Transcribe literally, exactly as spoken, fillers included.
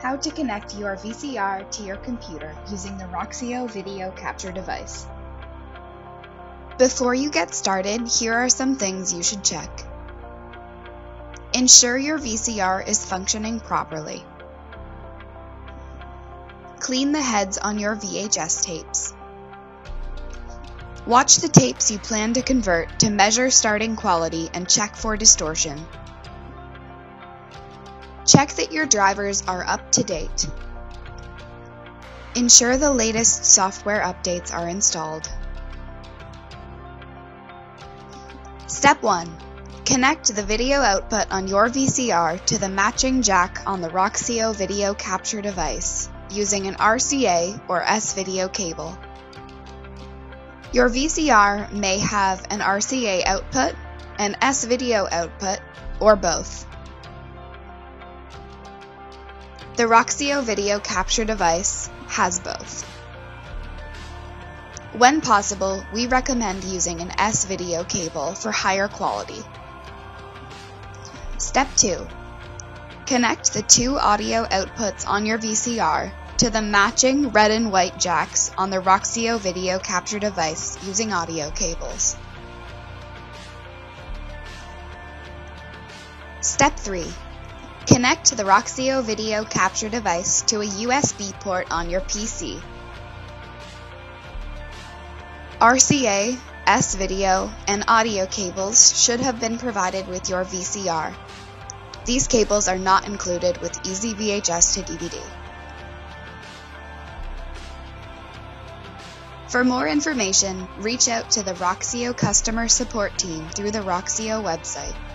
How to connect your V C R to your computer using the Roxio video capture device. Before you get started, here are some things you should check. Ensure your V C R is functioning properly. Clean the heads on your V H S tapes. Watch the tapes you plan to convert to measure starting quality and check for distortion. Check that your drivers are up to date. Ensure the latest software updates are installed. Step one. Connect the video output on your V C R to the matching jack on the Roxio video capture device using an R C A or S-Video cable. Your V C R may have an R C A output, an S-Video output, or both. The Roxio video capture device has both. When possible, we recommend using an S-Video cable for higher quality. Step two. Connect the two audio outputs on your V C R to the matching red and white jacks on the Roxio video capture device using audio cables. Step three. Connect the Roxio video capture device to a U S B port on your P C. R C A, S-Video, and audio cables should have been provided with your V C R. These cables are not included with Easy V H S to D V D. For more information, reach out to the Roxio customer support team through the Roxio website.